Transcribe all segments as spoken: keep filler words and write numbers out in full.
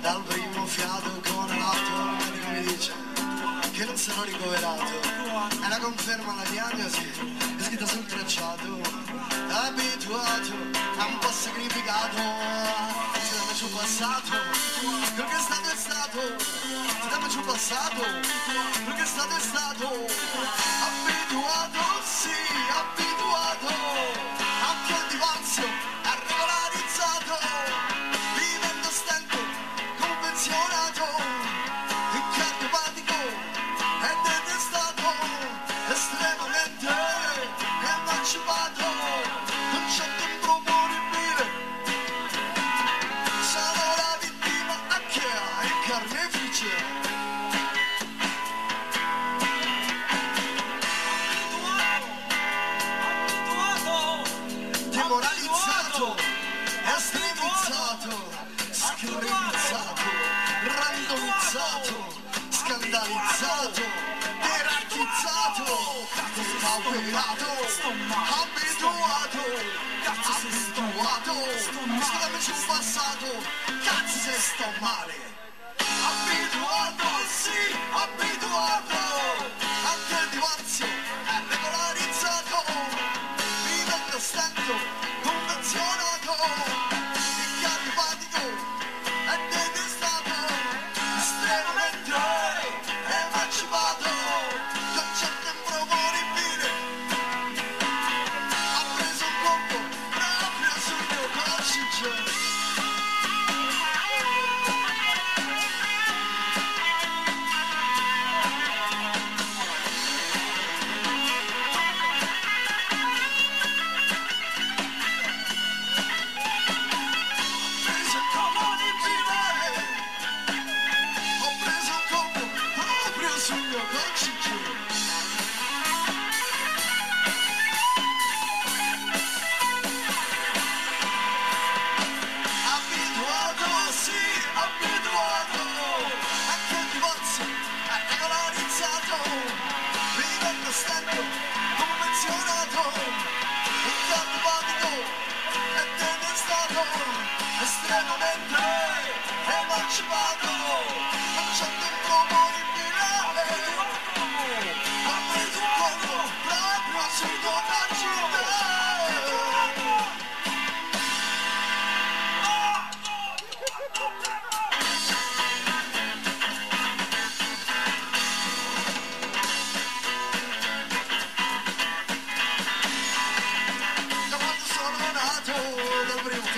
Dal primo fiato con l'altro medico mi dice che non sarò ricoverato. È la conferma alla diagnosi, è scritta sul tracciato. Abituato a un po' sacrificato, ti dammi giù passato, perché è stato è stato. Ti dammi giù passato, perché è stato è stato. Abituato, sì, abituato anche al divorzio. Schernizzato, randomizzato, scandalizzato, gerarchizzato, depauperato, abituato, abituato, scusami sul passato, cazzo se sto male, abituato, sì, abituato, anche il divorzio è regolarizzato, vivendo stento, convenzionato.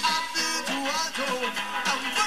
Abituato a un